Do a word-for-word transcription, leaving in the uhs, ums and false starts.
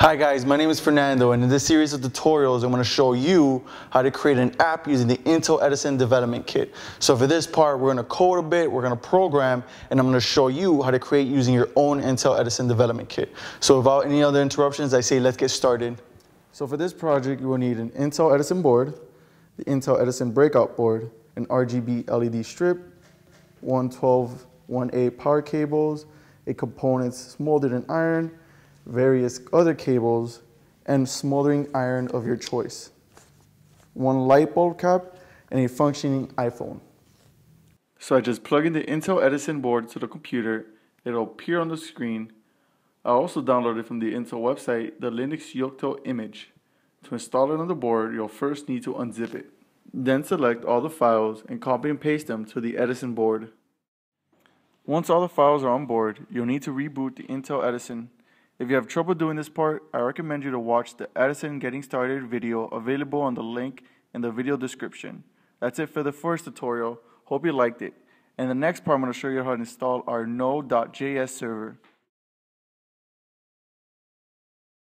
Hi guys, my name is Fernando, and in this series of tutorials I'm going to show you how to create an app using the Intel Edison Development Kit. So for this part, we're going to code a bit, we're going to program, and I'm going to show you how to create using your own Intel Edison Development Kit. So without any other interruptions, I say let's get started. So for this project, you will need an Intel Edison board, the Intel Edison breakout board, an R G B L E D strip, one twelve one A power cables, a component smoldered in iron, various other cables, and smoldering iron of your choice, one light bulb cap, and a functioning iPhone. So I just plug in the Intel Edison board to the computer. It'll appear on the screen. I also downloaded from the Intel website the Linux Yocto image. To install it on the board, you'll first need to unzip it. Then select all the files and copy and paste them to the Edison board. Once all the files are on board, you'll need to reboot the Intel Edison. If you have trouble doing this part, I recommend you to watch the Edison Getting Started video available on the link in the video description. That's it for the first tutorial. Hope you liked it. In the next part, I'm going to show you how to install our Node dot J S server.